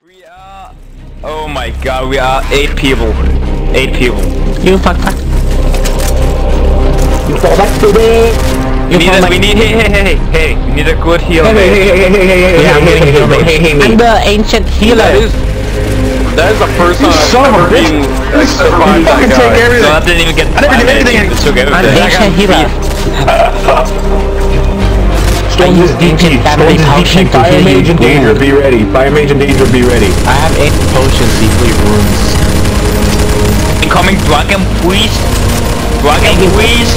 We are... Oh my god, we are 8 people. 8 people. You fuck back. You fall back today. We need we need a good healer. I'm the ancient healer. That is the first time I've ever been survived by a guy. So I didn't even get I never did anything. I'm the ancient healer. Stone's DP. Stone's DP. Fire Mage in danger. Be ready. Fire Mage in danger. Be ready. I have 8 potions. Deeply rooms. Incoming Dragon Priest. Dragon Priest.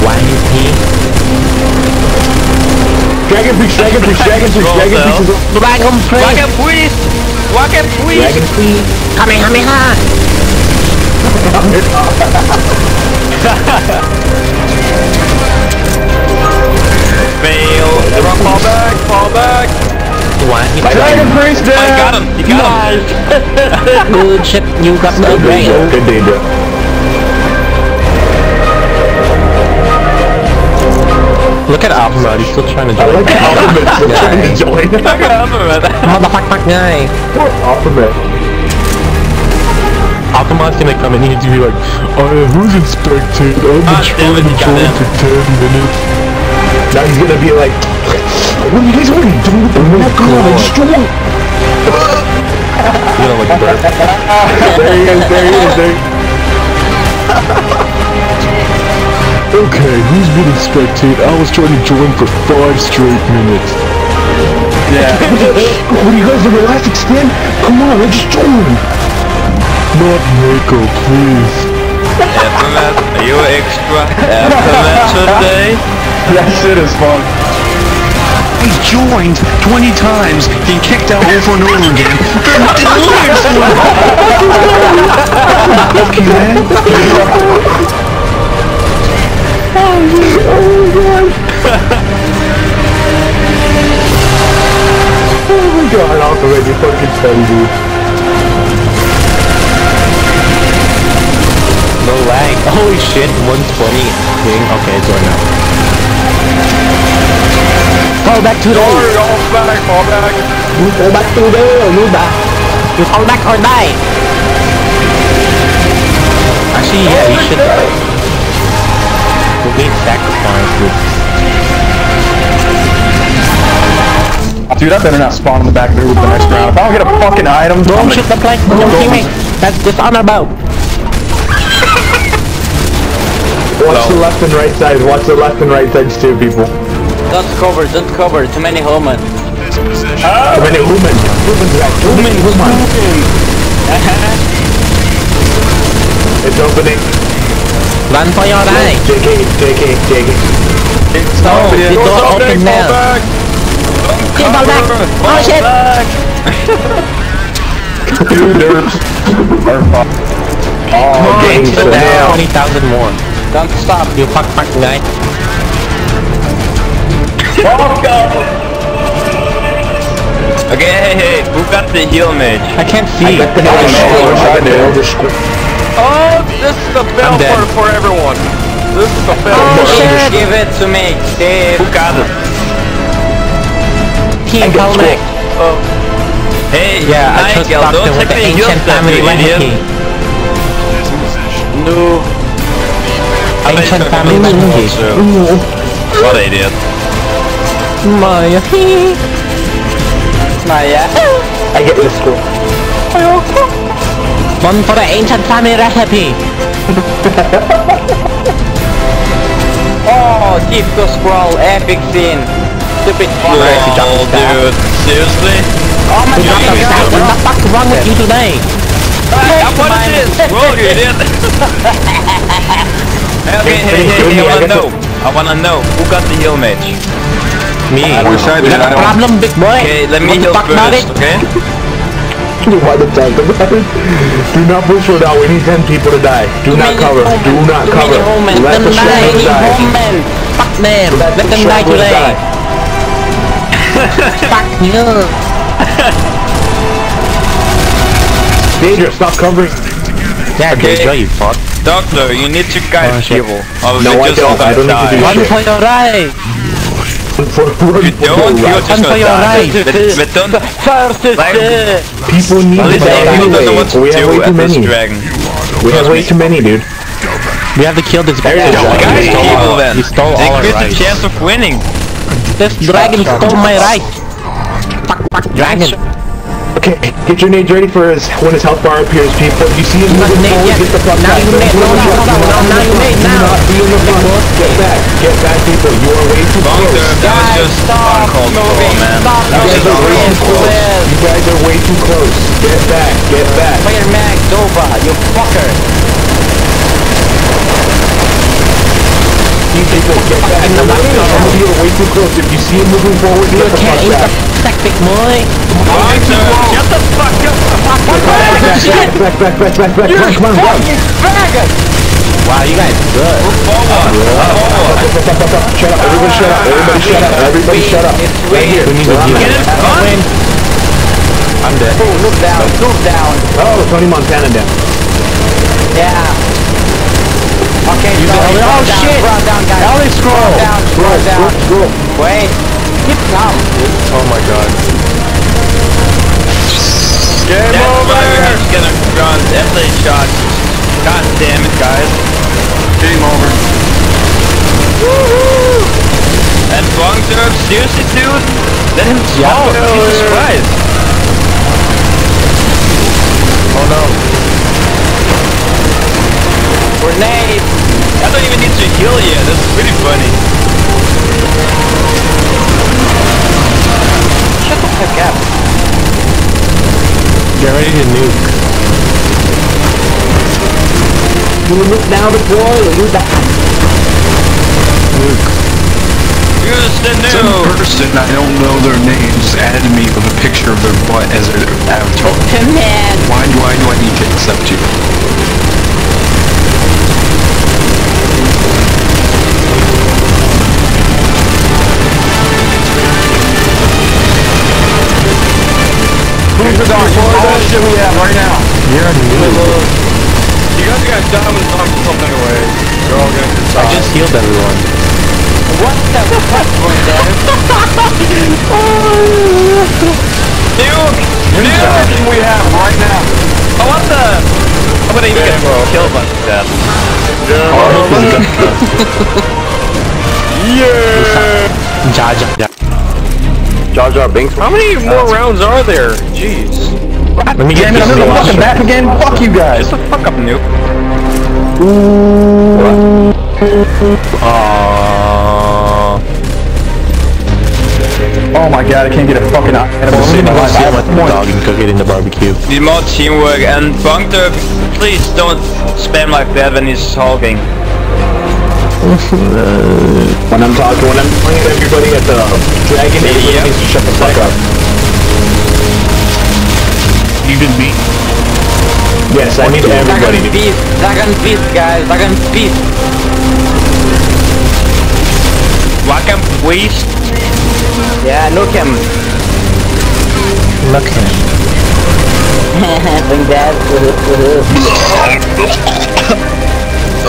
Dragon Priest. Dragon Priest. Dragon Priest. Dragon Priest. Dragon Priest. Dragon Priest. Dragon Priest. Dragon Priest. Coming, coming, fall back! What? Dragon Priest down! I got him! You got him! Good shit, you got no brain! Good danger! Look at Alphamad, he's still trying to join. Look at Alphamad, still trying to join! Look at Alphamad! Motherfuck guy! Poor Alphamad! Alphamad's gonna come in here to be like, who's inspected? I've been trying to join for 10 minutes. Now he's gonna be like, what are you guys already doing with the Necron? I'm strong! You know, like burp. There he is, there he is, there he is. Okay, who's been expected? I was trying to join for 5 straight minutes. Yeah. What are you guys, the elastic stand? Come on, let's join! Not Neko, please. Aftermath, are you extra? Aftermath today? That shit is fun. He joined 20 times, then kicked out over and over again. Fuck you, man. Oh my god. Oh my god, Alphamad, you fucking crazy. No lag. Holy shit, 120 ping. Okay, it's right now. Fall back today! Fall back! Fall back today or you die! You fall back or die! Actually, yeah, you should die. We'll be sacrificed. Dude, I better not spawn in the back of the room for the next round. If I don't get a fucking item, don't shoot the plank with your teammate! That's dishonorable! Watch the left and right sides, watch the left and right sides too, people. Don't cover, too many human. Too many human. Human. It's opening. Run for your life. JK. It's not open. Don't open now. Fall back. Oh shit. Dude, they're fucked. Oh, gang shut down. 20,000 more. Don't stop, you fuck guy. Fuck up! Okay, hey, who got the heal mage? I can't see. I got the heal mage. Oh, this is the fail for everyone. This is the fail for everyone. Give it to me. Save. Who got it? Team Kalmek. Oh. Hey, yeah, I just got the ancient family legacy. No. Ancient family monkey. What an idiot. Maya. I get this school. One for the ancient family recipe. Oh, keep the scroll. Epic scene. Stupid fun. Oh, dude. Seriously? Oh my god. What the fuck's wrong with you today? What is this? Roll, you idiot. Okay, hey, I wanna know, who got the heal mage? Me. I wish I did, I don't know. Problem, big boy. Okay, let me heal first, okay? What the fuck about it? Do not push for that, we need 10 people to die. Do not cover. Let the struggle die. Fuck them, let them die today. Fuck you. Danger, stop covering. Yeah, Danger, you fuck. Doctor, you need to guide people. No, I don't. I don't need to do shit. One for your eye! But don't. First is like, people need to anyway. We have way too many. We have way too many, dude. We have to kill this dragon. You stole all our rights. They quit the chance of winning. This dragon stole my right. Dragon. Okay, get your nades ready for his when his health bar appears, people. If you see him moving forward, get the fuck back. Now you nade. Do not be in the front. Get back, people. You are way too close. Guys, stop moving, man. You guys are way too close. Get back. Fire Mag Dova, you fucker. You people, get back. You are way too close. If you see him moving forward, get the fuck back. Tactic boy! Get the fuck up! Back! You're a fucking faggot! Wow, you guys good. Forward! Shut up! Everybody shut up! It's weird! Get it fun! I'm dead. Oh, look down! Oh, Tony Montana down. Yeah! Okay, so oh shit! Ellie scroll! Wait! Oh my god. Game over! He's gonna run every shot. God damn it, guys. Game over. Woohoo! And long-term, seriously, dude? Let him jump. Jesus Christ. Oh no. Grenade! I don't even need to heal yet. That's pretty funny. Up. Get ready to nuke. You nuke now the boy, you die. Nuke. Use the nuke. Some person, I don't know their names, added me with a picture of their butt as their avatar. Man. Why do I need to accept you? Dark, all the shit we have right now. You're you guys got dumb and dumb something away. You're all gonna decide. I just healed everyone. What the fuck was that? Nuke everything we have right now. Oh, what the? I'm gonna even get killed by that. Yeah. Jar Jar Binks. How many more rounds are there? Jeez. Let me get into the fucking back again. Fuck you guys. Just a fuck up nuke. Oh my god, I can't get a fucking animal. I'm gonna steal my dog and cook it in the barbecue. Need more teamwork and Bunker, please don't spam like that when he's talking. When I'm talking to everybody at the dragon, everybody needs to shut the fuck up. Even me? Yes, I need everybody. Dragon beast, guys. Dragon beast. Dragon beast? Yeah, look him. Look him. Bring that.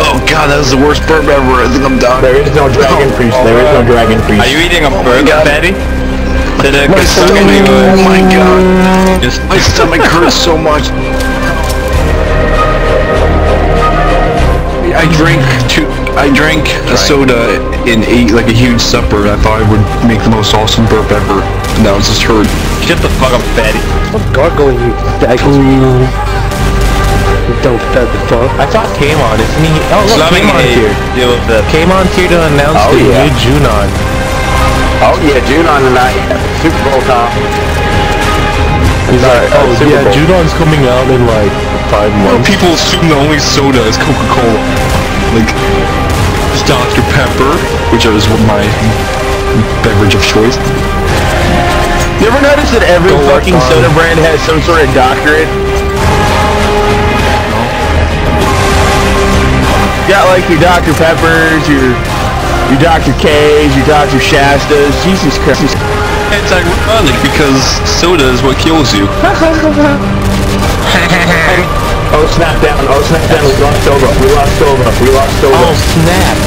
Oh god, that was the worst burp ever. I think I'm done. There is no dragon priest. Are you eating a burger, Betty? Oh my god. My stomach hurts so much. I drank a soda and ate like a huge supper. I thought I would make the most awesome burp ever. Now it's just hurt. Shut the fuck up, Betty. I'm gargling you, faggot. Don't fed the fuck. I saw Kamon, isn't he? Oh look, Kamon's here. Kamon's here to announce the new Junon. Oh yeah, Junon tonight at the Super Bowl time. He's like, oh yeah, Junon's coming out in like 5 months. People assume the only soda is Coca-Cola. Like, it's Dr. Pepper, which is my beverage of choice. You ever notice that every fucking soda brand has some sort of doctorate? You got like your Dr. Peppers, your Dr. K's, your Dr. Shastas, Jesus Christ. It's ironic because soda is what kills you. Oh snap down, we lost Sova. Oh snap.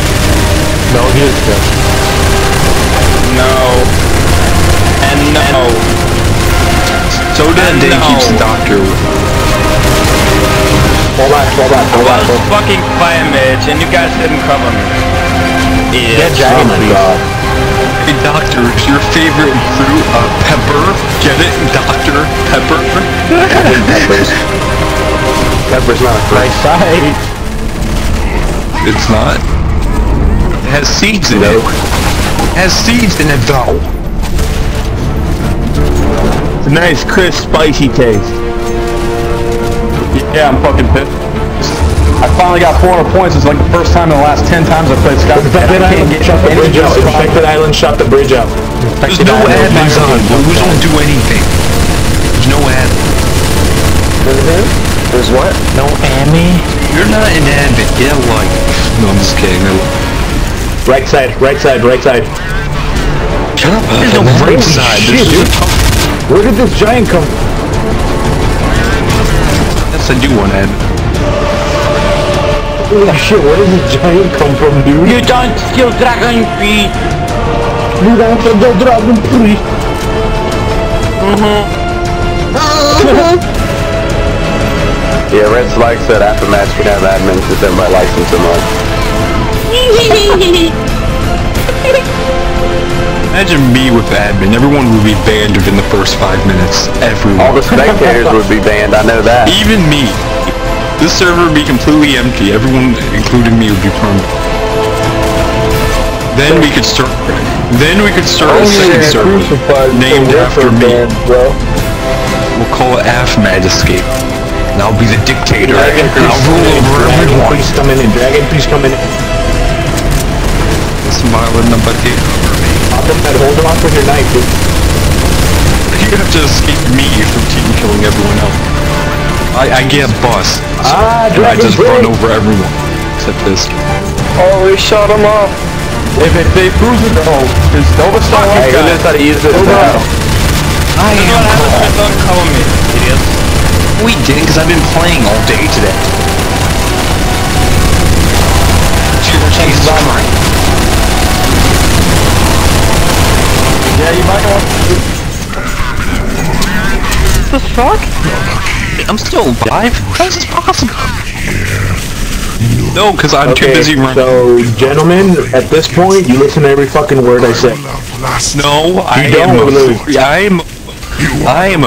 No, he was good. No. Jay keeps the doctor. Fall back. I was fucking fire mage and you guys didn't cover me. Yeah, Jagged, oh my god. Hey doctor, it's your favorite fruit, pepper. Get it? Dr. Pepper? Pepper's not a fruit. Right side. It's not? It has seeds in it. It has seeds in it though. It's a nice, crisp, spicy taste. Yeah, I'm fucking pissed. I finally got 400 points. It's like the first time in the last 10 times I've played Scott. Infected Island, shut the bridge out. Infected Island, shut the bridge out. There's no admins on. We don't do anything. There's no admin. There's what? No admin? You're not an admin. Yeah, like... No, I'm just kidding. Right side. Shut up. There's no right side. Shit, dude. Where did this giant come from? Yes, I do want to add. Holy shit, where did this giant come from, dude? You don't steal dragon feet! You don't steal dragon feet! Yeah, Red's like said after match could have admins to send my license and all. Imagine me with admin. Everyone would be banned within the first 5 minutes. Everyone. All the spectators would be banned, I know that. Even me. This server would be completely empty. Everyone, including me, would be permanent. Then we could start... a second server named after me. We'll call it AFMAD Escape. And I'll be the dictator. And I'll rule over everyone. Dragon, please come in. That's violent number 8. Hold on with your knife, dude. You have to escape me from team killing everyone else. I get bust. And I just run over everyone. Except this. Oh, we shot him up. If it they bruise it, oh, there's Nova Star. I learned how to use this now. I am don't call me, idiots. We didn't, because I've been playing all day today. Jesus Christ. Yeah, you might want to... What the fuck? I'm still alive? How is this possible? No, because I'm too busy running. So, gentlemen, at this point, you listen to every fucking word I say. No, I am a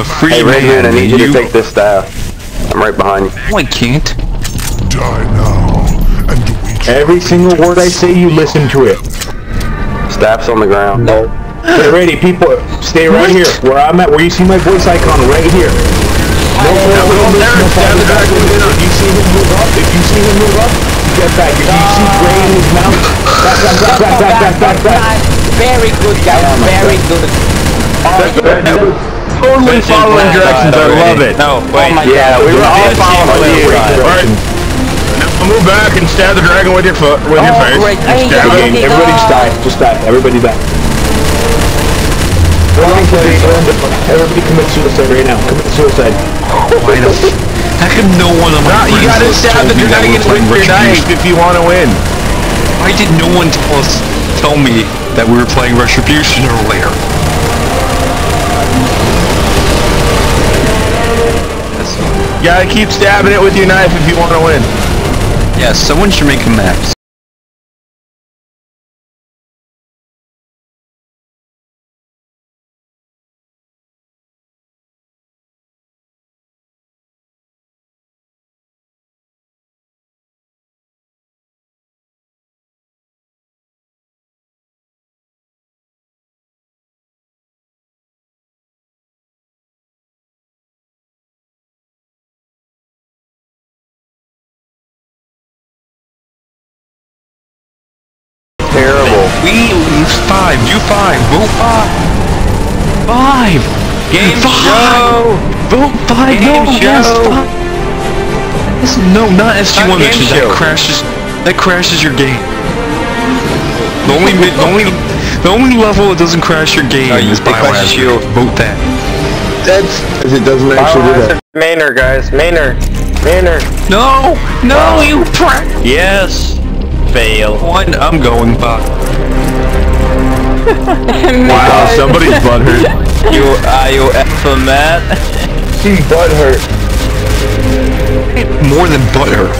free man. Hey, Red Man, I need you to take this staff. I'm right behind you. No, I can't. Die now, and every single word I say, you listen to it. Staff's on the ground. No. Get ready, people. Stay right here. Where I'm at, where you see my voice icon, right here. If you see him move up, get back. If you see Gray in his mouth, back. Very good, guys. Very good. Totally following directions. I love it. No, wait. Yeah, we were all following you. Move back and stab the dragon with your foot, with your face. Everybody die. Just die. Everybody back. Everybody commit suicide right now. Commit suicide. Wait a minute. How come no one of my friends told me that we were playing Retribution if you want to win? Why did no one tell me that we were playing Retribution earlier? You gotta keep stabbing it with your knife if you want to win. Yeah, someone should make a map. Vote 5! Game show! Vote 5! No, not SG1 matches. That crashes your game. The only level it doesn't crash your game is Biohazard. Vote that. It doesn't actually do that. Maynard, guys. Maynard. No, you prank! Yes. Fail. One, I'm going back. Wow, somebody's butthurt. Are you effing mad? seem butthurt. More than butthurt.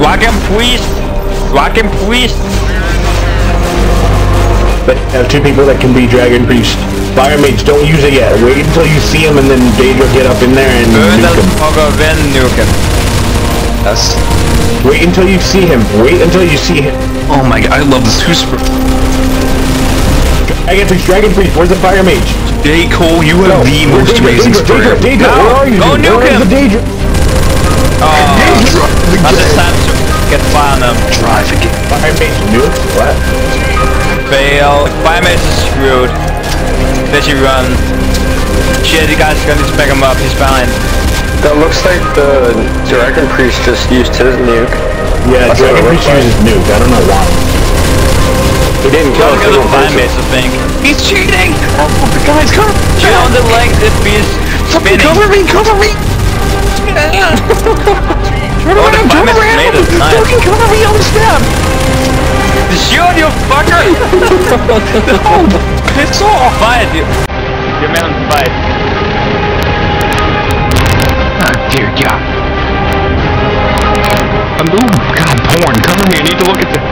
Lock him, please. Lock him, please. They have two people that can be Dragon Priest. Fire Mage, don't use it yet. Wait until you see him, and then Daedra get up in there and nuke him. Then nuke him. Yes. Wait until you see him. Wait until you see him. Oh my god, I love this. Who's... Dragon Priest, where's the Fire Mage? J. Cole, you have the most amazing story. Daedra, where are you? Go nuke him! Not the time to get fire on him. Drive again. Fire Mage nuke? What? Fail. Fire Mage is screwed. Fishy run. Shit, you guys are gonna need to pick him up, he's fine. That looks like the Dragon Priest just used his nuke. Yeah, Dragon Priest used his nuke, I don't know why. He didn't kill the Fire Mage, I think. He's cheating! Oh, the guy's coming! Get on the legs, this beast! Something cover me! Cover me! Turn around! Turn around! Fucking cover me on the stem! Shoot, you fucker! No! Piss off! Fight, you! Your man, fight! Oh, dear God. Oh, God, porn! Cover me, I need to look at the...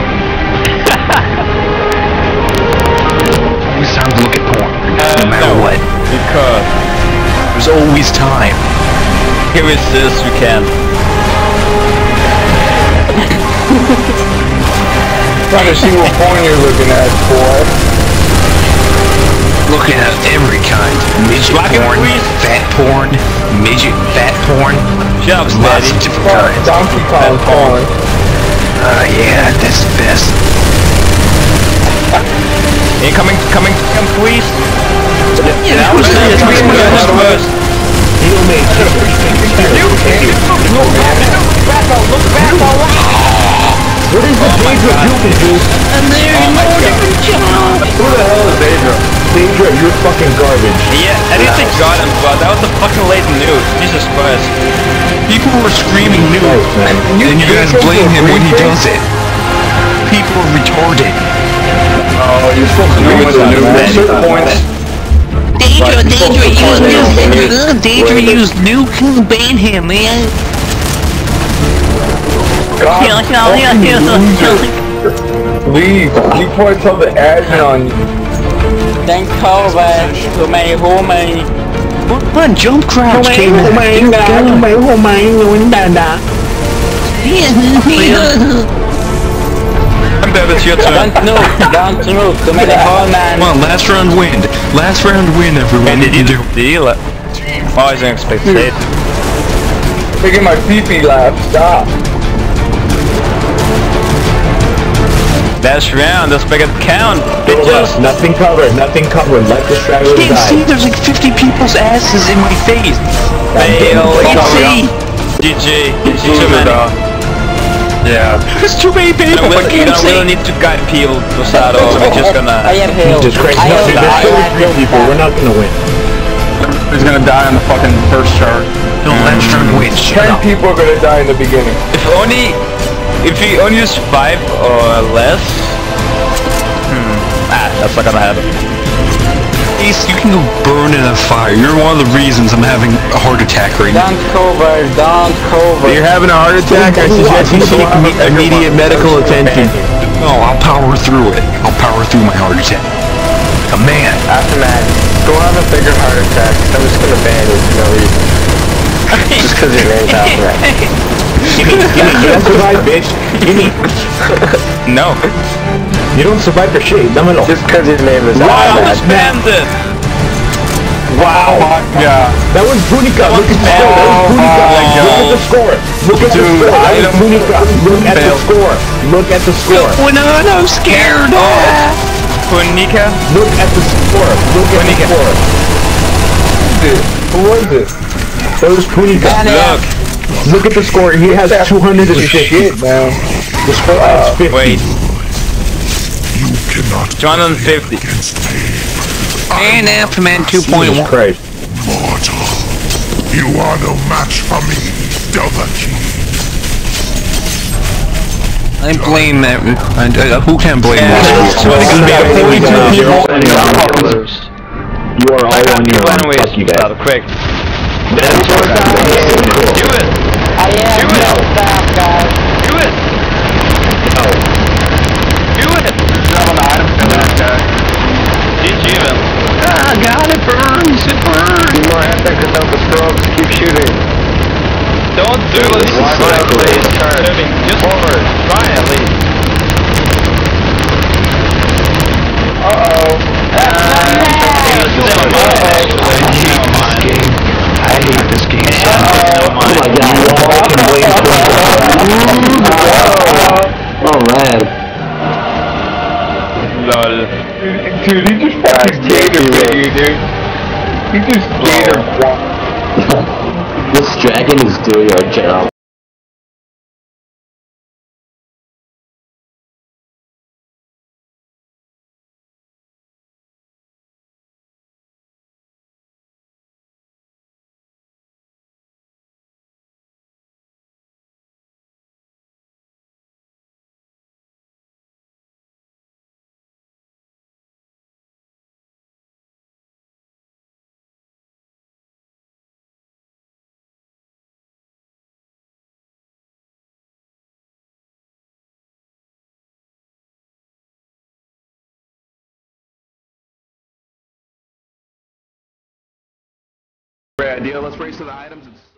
Always time to look at porn, no matter what. Because there's always time. Here is this, you can. Trying to see what porn you're looking at, boy. Looking at every kind. Midget porn, fat porn, midget fat porn. Jobs, lots of different kinds. Donkey Kong porn. Yeah, that's the best. Incoming, coming, please. Yeah, that was heal me. Look back, what is the Daedra doing, dude? And there you know different job. Who the hell is Daedra? Daedra, you're fucking garbage. Yeah, I didn't say god, but that was the fucking late nude. Jesus Christ. People were screaming nude, and you guys blame him when he does it. People are retarded. Oh, you're supposed to move to new certain points. Daedra used nuke. Ban him, man. God, leave. You probably tell the admin on you. Thanks, Cobra. Who may? What jump crouch? Who may? It's your turn. Don't nuke. Come on, man. Come on, last round win. Last round win, everyone. And did you do? I wasn't expecting it. Taking my pee-pee laugh. Stop. Last round. Let's make it count. Nothing covered. Nothing covered. Let the straggler die. I can't see. There's like 50 people's asses in my face. Fail. GG. GG. Yeah. It's too many people. We don't need to guide people to start off. We're just gonna... Jesus Christ, there's 3 people. We're not gonna win. He's gonna die on the fucking first charge. No, let's try to win. 10 people are gonna die in the beginning. If we only use 5 or less... that's not gonna happen. Ace, you can go burn in a fire. You're one of the reasons I'm having a heart attack right now. Don't cover. You're having a heart attack? I suggest you seek immediate medical attention. No, I'll power through it. I'll power through my heart attack. A man. After that, go have a bigger heart attack. I'm just gonna ban it for no reason. Just cause it rains out, right? Gimme, you don't survive, bitch. Gimme. No. You don't survive for shit, no. Just cause his name is Bandit! Wow! Yeah. That was Punica, look at the score! Look at the score! Look at the score! I'm scared! Punica? Look at the score! Dude, who was it? That was Punica. Look at the score, he has 200 and shit, man. The score has 50. Wait. 250. And Afterman 2.1. Mortal, you are no match for me, Dovahkiin. I blame that. Who can blame that? You are all on your own. Fuck you guys. Quick. That's what I'm saying. Do it. Do it. No. Stop, guys. Do it. No. Do it. No, no, I don't feel that guy. GG them. Ah, God, it burns. It burns. You are at that because of the strokes. Keep shooting. Don't do it. Please turn. Just forward. Try at least. Dude, he just fucking gator-bit you, dude. He just gator-bit. This dragon is doing our job. Great idea. Let's race to the items.